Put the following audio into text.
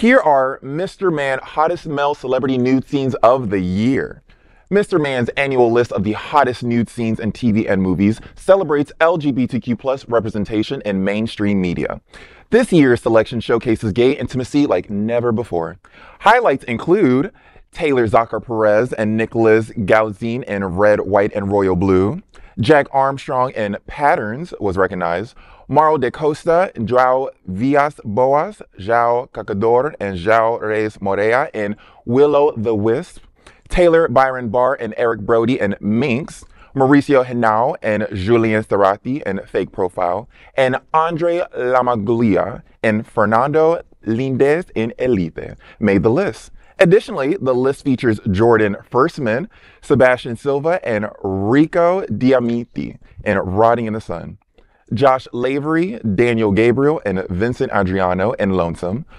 Here are Mr. Man hottest male celebrity nude scenes of the year. Mr. Man's annual list of the hottest nude scenes in TV and movies celebrates LGBTQ+ representation in mainstream media. This year's selection showcases gay intimacy like never before. Highlights include Taylor Zakhar Perez and Nicholas Galitzine in Red, White, and Royal Blue. Jack Armstrong in Patterns was recognized. Mauro da Costa, João Villas-Boas, João Caçador, and João Reis Moreira in Will-o'-the-Wisp. Taylor Byron Barr and Eric Brody in Minx, Mauricio Henao and Julián Cerati in Fake Profile, and André Lamoglia and Fernando Líndez in Elite made the list. Additionally, the list features Jordan Firstman, Sebastián Silva, and Ricco Diamanti in Rotting in the Sun, Josh Lavery, Daniel Gabriel, and Vincent Andriano in Lonesome,